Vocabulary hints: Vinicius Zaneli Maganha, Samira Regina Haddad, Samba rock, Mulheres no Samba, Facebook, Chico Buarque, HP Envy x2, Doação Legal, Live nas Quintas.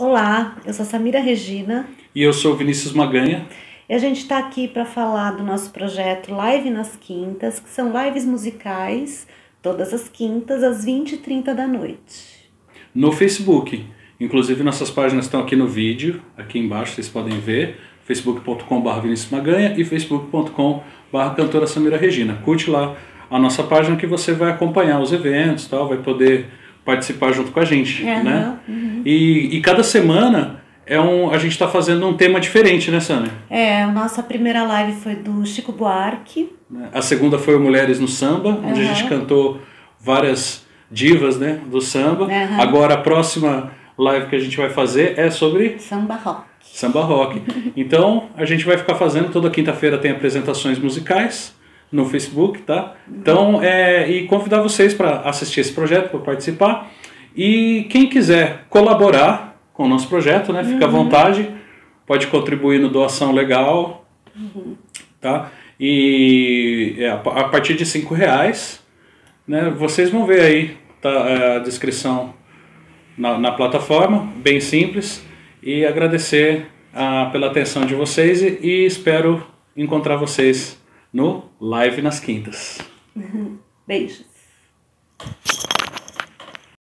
Olá, eu sou Samira Regina. E eu sou Vinicius Maganha. E a gente está aqui para falar do nosso projeto Live nas Quintas, que são lives musicais, todas as quintas, às 20h30 da noite. No Facebook. Inclusive, nossas páginas estão aqui no vídeo, aqui embaixo, vocês podem ver. facebook.com.br Vinicius Maganha e facebook.com.br cantora Samira Regina. Curte lá a nossa página que você vai acompanhar os eventos, tal, vai poder participar junto com a gente. Uhum. Né? Uhum. E cada semana... a gente está fazendo um tema diferente, né, Sânia? É, a nossa primeira live foi do Chico Buarque. A segunda foi o Mulheres no Samba, uhum, onde a gente cantou várias divas, né, do samba. Uhum. Agora a próxima live que a gente vai fazer é sobre... Samba rock. Samba rock. Então a gente vai ficar fazendo, toda quinta-feira tem apresentações musicais no Facebook, tá? Então, e convidar vocês para assistir esse projeto, para participar. E quem quiser colaborar com o nosso projeto, né? Fica à vontade, pode contribuir no Doação Legal, tá? E a partir de R$5, né? Vocês vão ver aí, tá, a descrição na plataforma, bem simples. E agradecer pela atenção de vocês e espero encontrar vocês no Live nas Quintas. Beijos.